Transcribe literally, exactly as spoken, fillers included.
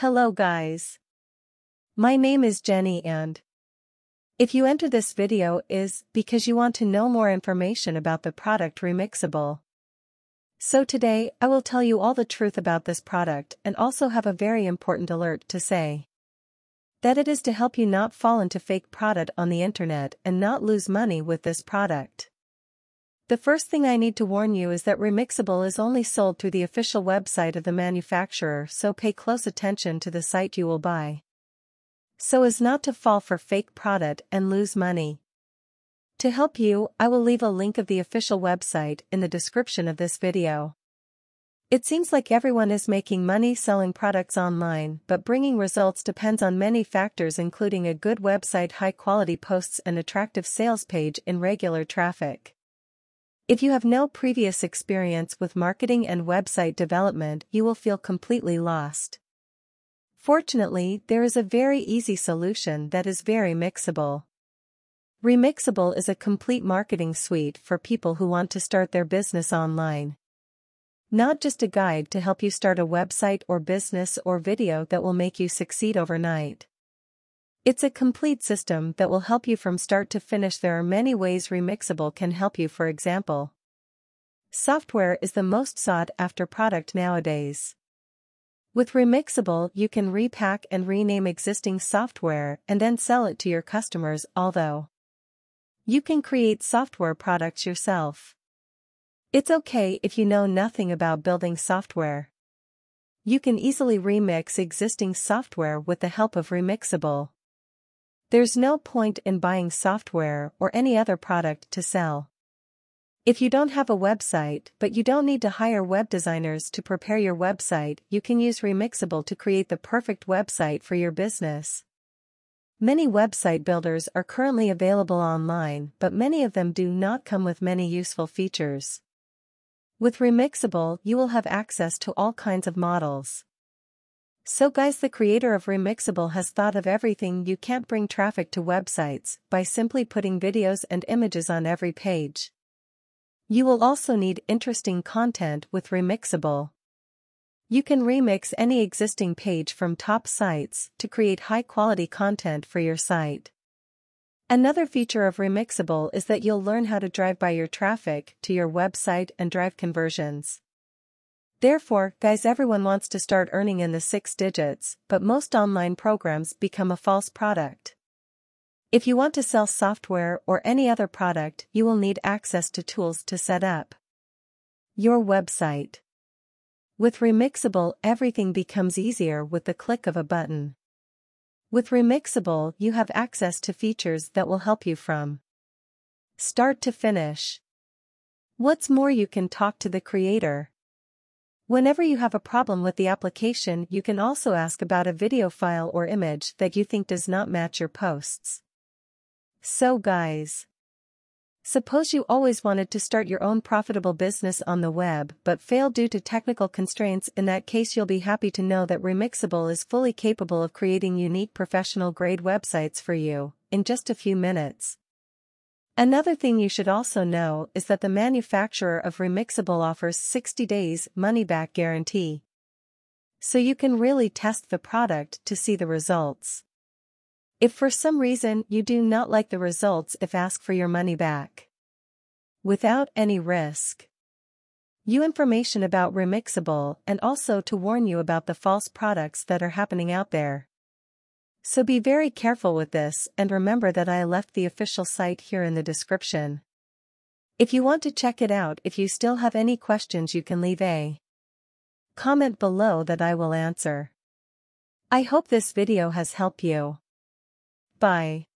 Hello guys. My name is Jenny and if you enter this video is because you want to know more information about the product Remixable. So today I will tell you all the truth about this product and also have a very important alert to say. That it is to help you not fall into fake product on the internet and not lose money with this product. The first thing I need to warn you is that Remixable is only sold through the official website of the manufacturer, so pay close attention to the site you will buy, so as not to fall for fake product and lose money. To help you, I will leave a link of the official website in the description of this video. It seems like everyone is making money selling products online, but bringing results depends on many factors including a good website, high-quality posts and attractive sales page in regular traffic. If you have no previous experience with marketing and website development, you will feel completely lost. Fortunately, there is a very easy solution that is very mixable. Remixable is a complete marketing suite for people who want to start their business online. Not just a guide to help you start a website or business or video that will make you succeed overnight. It's a complete system that will help you from start to finish. There are many ways Remixable can help you. For example, software is the most sought-after product nowadays. With Remixable, you can repack and rename existing software and then sell it to your customers, although you can create software products yourself. It's okay if you know nothing about building software. You can easily remix existing software with the help of Remixable. There's no point in buying software or any other product to sell. If you don't have a website but you don't need to hire web designers to prepare your website, you can use Remixable to create the perfect website for your business. Many website builders are currently available online, but many of them do not come with many useful features. With Remixable, you will have access to all kinds of models. So guys, the creator of Remixable has thought of everything. You can't bring traffic to websites by simply putting videos and images on every page. You will also need interesting content with Remixable. You can remix any existing page from top sites to create high-quality content for your site. Another feature of Remixable is that you'll learn how to drive by your traffic to your website and drive conversions. Therefore, guys, everyone wants to start earning in the six digits, but most online programs become a false product. If you want to sell software or any other product, you will need access to tools to set up your website. With Remixable, everything becomes easier with the click of a button. With Remixable, you have access to features that will help you from start to finish. What's more, you can talk to the creator. Whenever you have a problem with the application, you can also ask about a video file or image that you think does not match your posts. So guys, suppose you always wanted to start your own profitable business on the web but failed due to technical constraints. In that case, you'll be happy to know that Remixable is fully capable of creating unique professional-grade websites for you in just a few minutes. Another thing you should also know is that the manufacturer of Remixable offers sixty days money-back guarantee. So you can really test the product to see the results. If for some reason you do not like the results, if ask for your money back without any risk. You information about Remixable and also to warn you about the false products that are happening out there. So be very careful with this, and remember that I left the official site here in the description. If you want to check it out, if you still have any questions, you can leave a comment below that I will answer. I hope this video has helped you. Bye.